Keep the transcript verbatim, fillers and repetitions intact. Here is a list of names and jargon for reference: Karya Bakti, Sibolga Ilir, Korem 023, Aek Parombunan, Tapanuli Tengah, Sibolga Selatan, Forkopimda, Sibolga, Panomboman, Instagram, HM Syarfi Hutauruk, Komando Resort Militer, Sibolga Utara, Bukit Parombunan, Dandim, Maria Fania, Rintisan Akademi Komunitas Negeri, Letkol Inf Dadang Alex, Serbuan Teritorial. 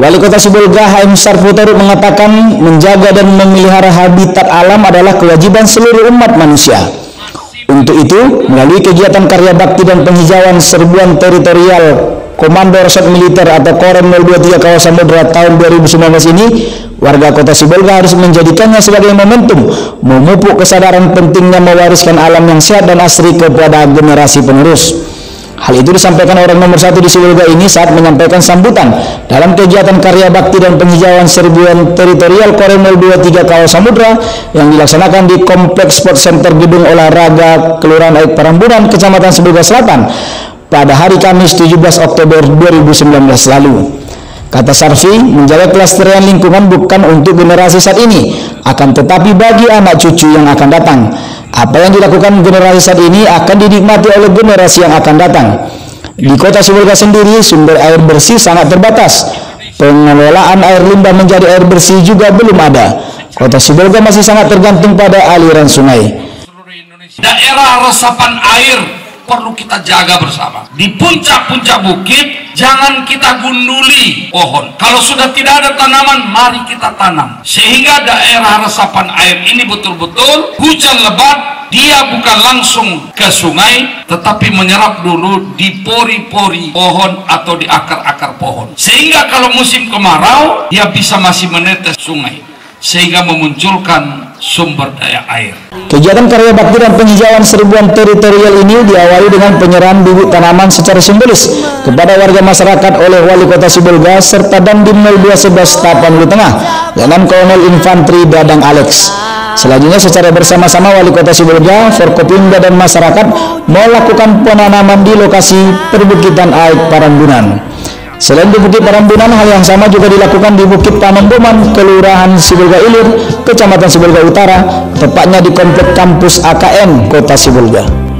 Wali Kota Sibolga H M Syarfi Hutauruk mengatakan menjaga dan memelihara habitat alam adalah kewajiban seluruh umat manusia. Untuk itu, melalui kegiatan karya bakti dan penghijauan serbuan teritorial Komando Resort Militer atau Korem nol dua tiga Kawasan Samudra tahun dua ribu sembilan belas ini, warga Kota Sibolga harus menjadikannya sebagai momentum memupuk kesadaran pentingnya mewariskan alam yang sehat dan asri kepada generasi penerus. Hal itu disampaikan orang nomor satu di Sibolga ini saat menyampaikan sambutan dalam kegiatan karya bakti dan penghijauan serbuan teritorial Korem nol dua tiga Kawasan Samudra yang dilaksanakan di Kompleks Sport Center Gedung Olahraga Kelurahan Aek Parombunan, Kecamatan Sibolga Selatan pada hari Kamis tujuh belas Oktober dua ribu sembilan belas lalu. Kata Syarfi, menjaga kelestarian lingkungan bukan untuk generasi saat ini, akan tetapi bagi anak cucu yang akan datang. Apa yang dilakukan generasi saat ini akan dinikmati oleh generasi yang akan datang. Di Kota Sibolga sendiri, sumber air bersih sangat terbatas. Pengelolaan air limbah menjadi air bersih juga belum ada. Kota Sibolga masih sangat tergantung pada aliran sungai. Daerah resapan air perlu kita jaga bersama. Di puncak-puncak bukit, jangan kita gunduli pohon. Kalau sudah tidak ada tanaman, mari kita tanam. Sehingga daerah resapan air ini betul-betul hujan lebat, dia bukan langsung ke sungai, tetapi menyerap dulu di pori-pori pohon atau di akar-akar pohon. Sehingga kalau musim kemarau, dia bisa masih menetes sungai. Sehingga memunculkan sumber daya air. Kegiatan karya bakti dan penghijauan serbuan teritorial ini diawali dengan penyerahan bibit tanaman secara simbolis kepada warga masyarakat oleh Wali Kota Sibolga serta Dandim nol dua satu satu Tapanuli Tengah dengan Kolonel Infanteri Dadang Alex. Selanjutnya secara bersama-sama Wali Kota Sibolga, Forkopimda dan masyarakat melakukan penanaman di lokasi perbukitan Aek Parombunan. Selain di Bukit Parombunan, hal yang sama juga dilakukan di Bukit Panomboman, Kelurahan Sibolga Ilir, Kecamatan Sibolga Utara, tepatnya di komplek kampus A K N Kota Sibolga.